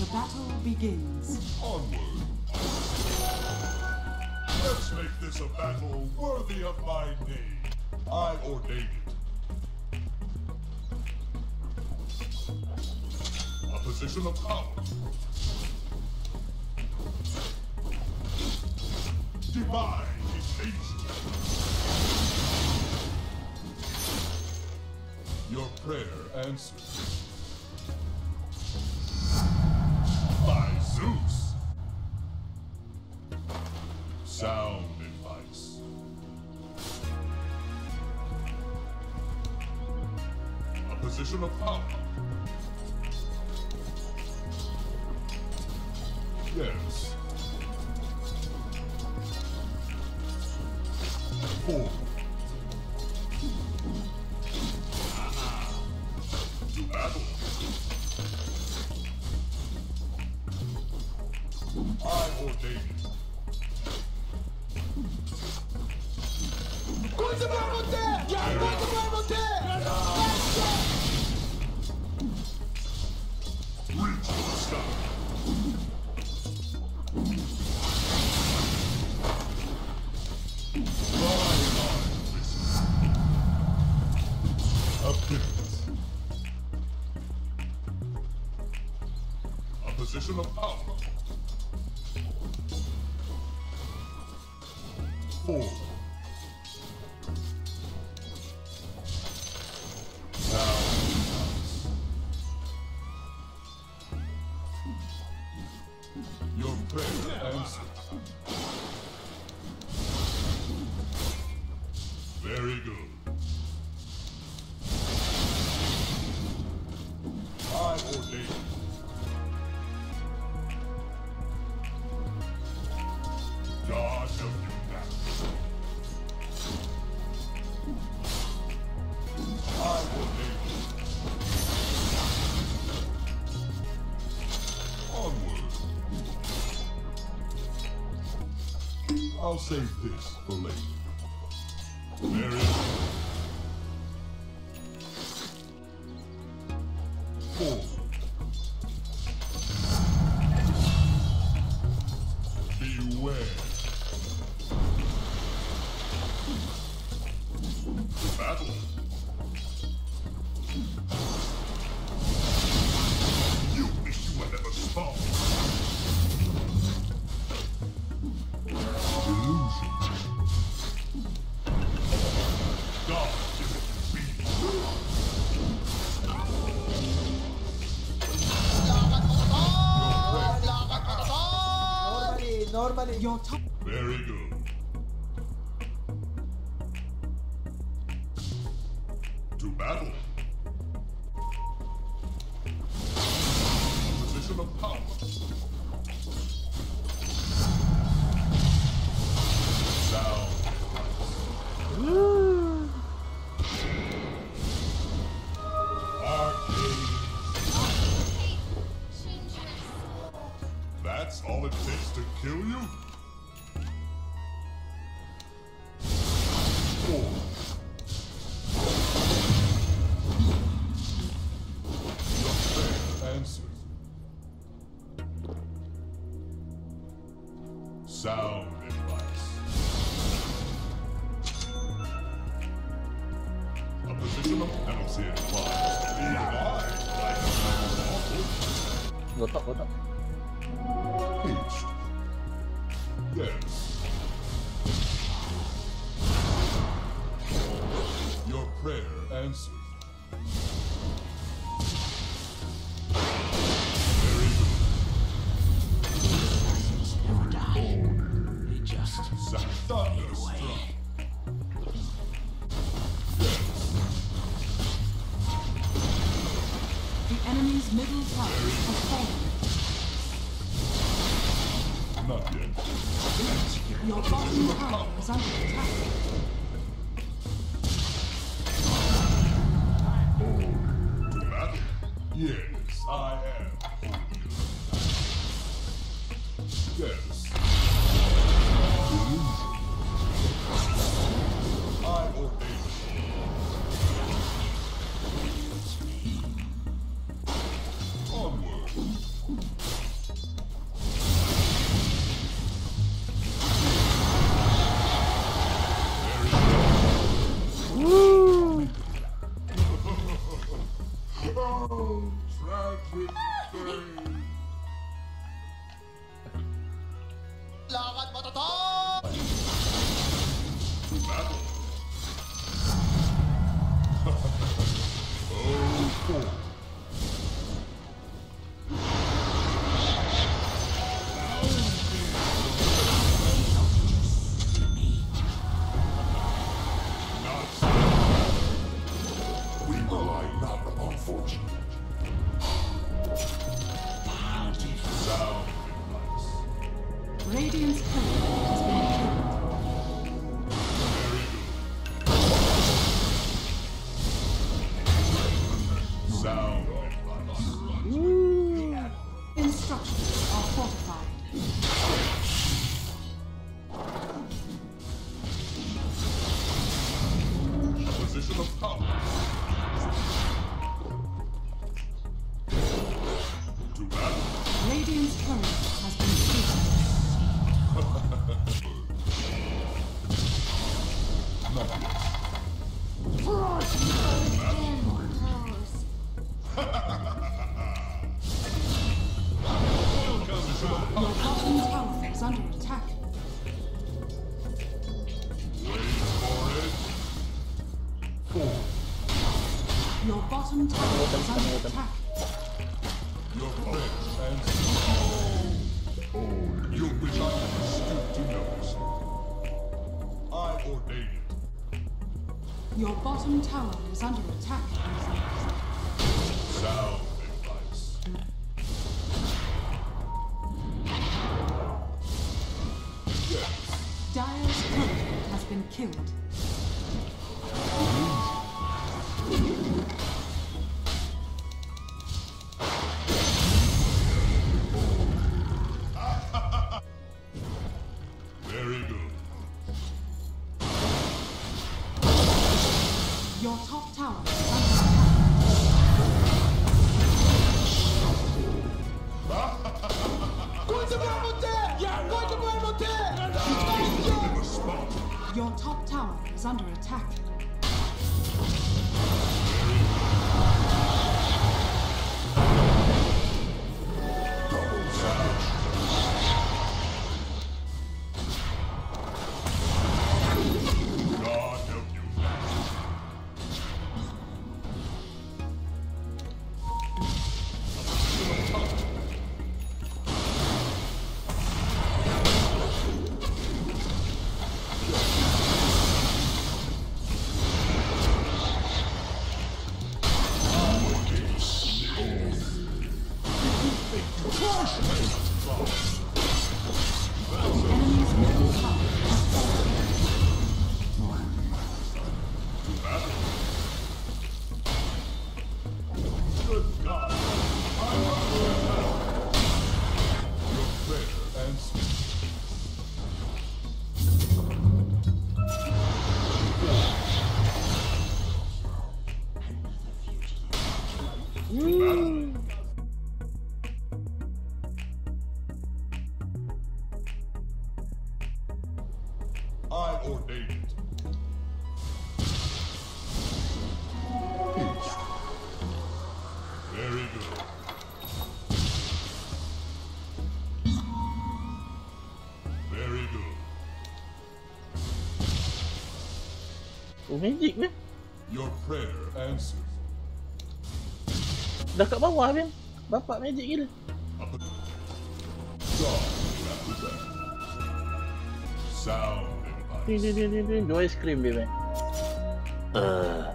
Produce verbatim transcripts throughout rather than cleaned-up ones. The battle begins. Onward. Let's make this a battle worthy of my name. I ordain it. A position of power. Divine evasion. Your prayer answers. Sound advice. A position of power. Yes. Four. To battle. I ordain it. What's the battle there? Yeah, what's the battle there? That's it! Reach for the sky. Flying on, listen. A pivot. A position of power. Four. Your prayer answered. Very good. I ordain it. God of you back. I ordain it. Onward. I'll save this for later. There is four. Beware. Battle. You wish you had never spawned. Normally your top. Very good. To battle. A position of power. Sound. That's all it takes to kill you? Four. Your fair answer. Sound advice. A position of penalty applies. Be alive like a awful. Go up, go Pitched. Yes. Your prayer answered. Very good. Oh, they just thunderstruck. Yes. The enemy's middle tower has fallen. Not yet. Your bottom tower is under attack. Oh, to battle? Yes, I am. Yes. I ordain. Onward. Your bottom tower is under attack. Sound advice. Yes. Dire's turret has been killed. Your prayer answered. Dah kat bawah Ben. Bapak magic gila. Sound. Din din din din. Dua ice cream Ben. Uh.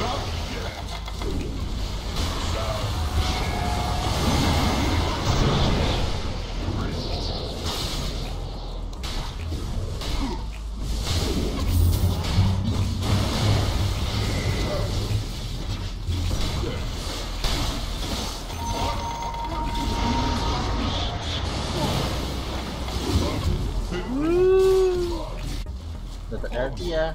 Your Or yeah.